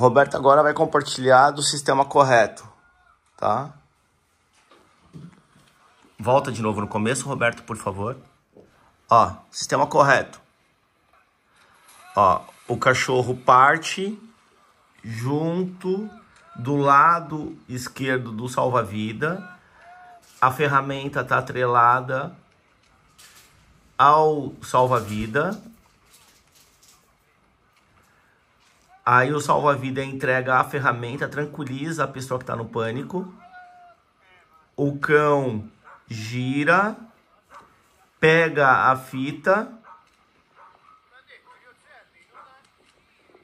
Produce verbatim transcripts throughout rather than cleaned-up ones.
Roberto agora vai compartilhar do sistema correto, tá? Volta de novo no começo, Roberto, por favor. Ó, sistema correto. Ó, o cachorro parte junto do lado esquerdo do salva-vida. A ferramenta está atrelada ao salva-vida. Aí o salva-vida entrega a ferramenta, tranquiliza a pessoa que está no pânico. O cão gira, pega a fita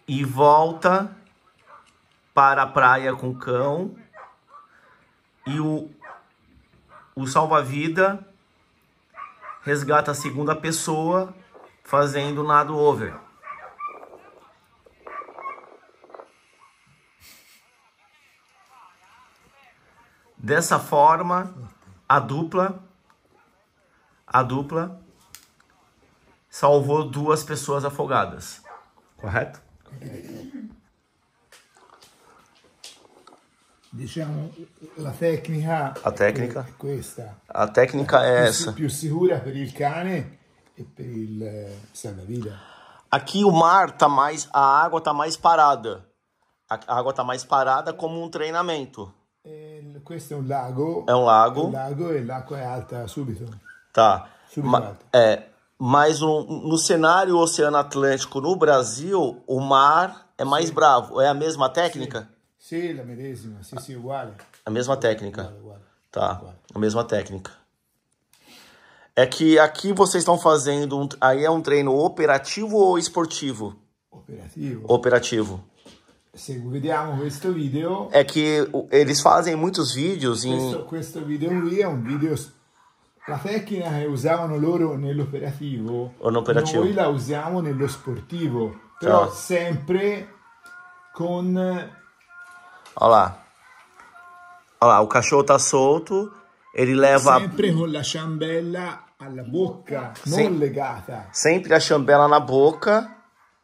e volta para a praia com o cão. E o O salva-vida resgata a segunda pessoa fazendo nado over. Dessa forma, a dupla, a dupla salvou duas pessoas afogadas. Correto? Diciamo la tecnica, la tecnica è questa. La tecnica è essa. Più sicura per il cane e per il salvavita. Aqui o mar tá mais, a água tá mais parada. A água tá mais parada como um treinamento. E, questo è un lago. É um lago. É um lago e l'acqua è alta subito. Tá. Subito Ma, alta. É, mas no, no cenário Oceano Atlântico no Brasil, o mar é mais sim. bravo. É a mesma técnica? Sim. Sim, a mesma, sim, sim, igual. A mesma técnica. Igual, igual. Tá, igual. A mesma técnica. É que aqui vocês estão fazendo, um, aí é um treino operativo ou esportivo? Operativo. Operativo. Se vediamo questo vídeo... É que eles fazem muitos vídeos em... Questo, questo vídeo é um vídeo... La tecnica que usavano loro nell'operativo, operativo. Noi la usiamo nello sportivo, però tá. sempre con... Olha lá. Olha lá, o cachorro tá solto, ele leva... Sempre com a chambela na boca, não legada. Sempre a chambela na boca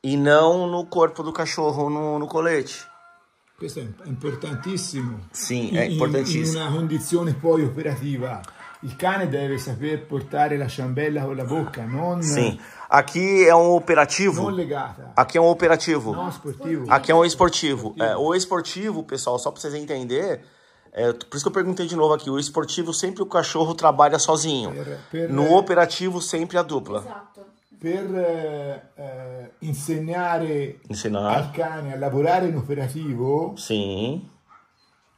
e não no corpo do cachorro, no, no colete. Isso é importantíssimo. Sim, é importantíssimo. Em uma condição poi operativa. O cane deve saber portar a chambela com a boca, não... Sim. Aqui é um operativo. Aqui é um operativo. Não, esportivo. Aqui é um esportivo. esportivo. É, o esportivo, pessoal, só para vocês entender, é, por isso que eu perguntei de novo aqui, o esportivo sempre o cachorro trabalha sozinho. Per, per, no operativo sempre a dupla. Exato. Per uh, insegnare Ensinar. al cane a lavorare in operativo, sim.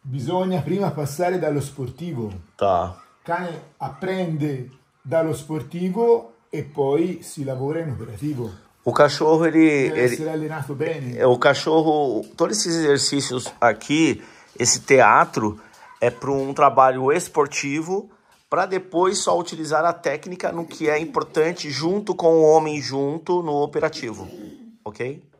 Bisogna prima passare dallo sportivo. Tá. Cane aprende dallo sportivo e poi si lavora in operativo. O cachorro, ele... Deve ser alinhado bem. O cachorro, todos esses exercícios aqui, esse teatro, é para um trabalho esportivo, para depois só utilizar a técnica no que é importante, junto com o homem, junto no operativo. Ok?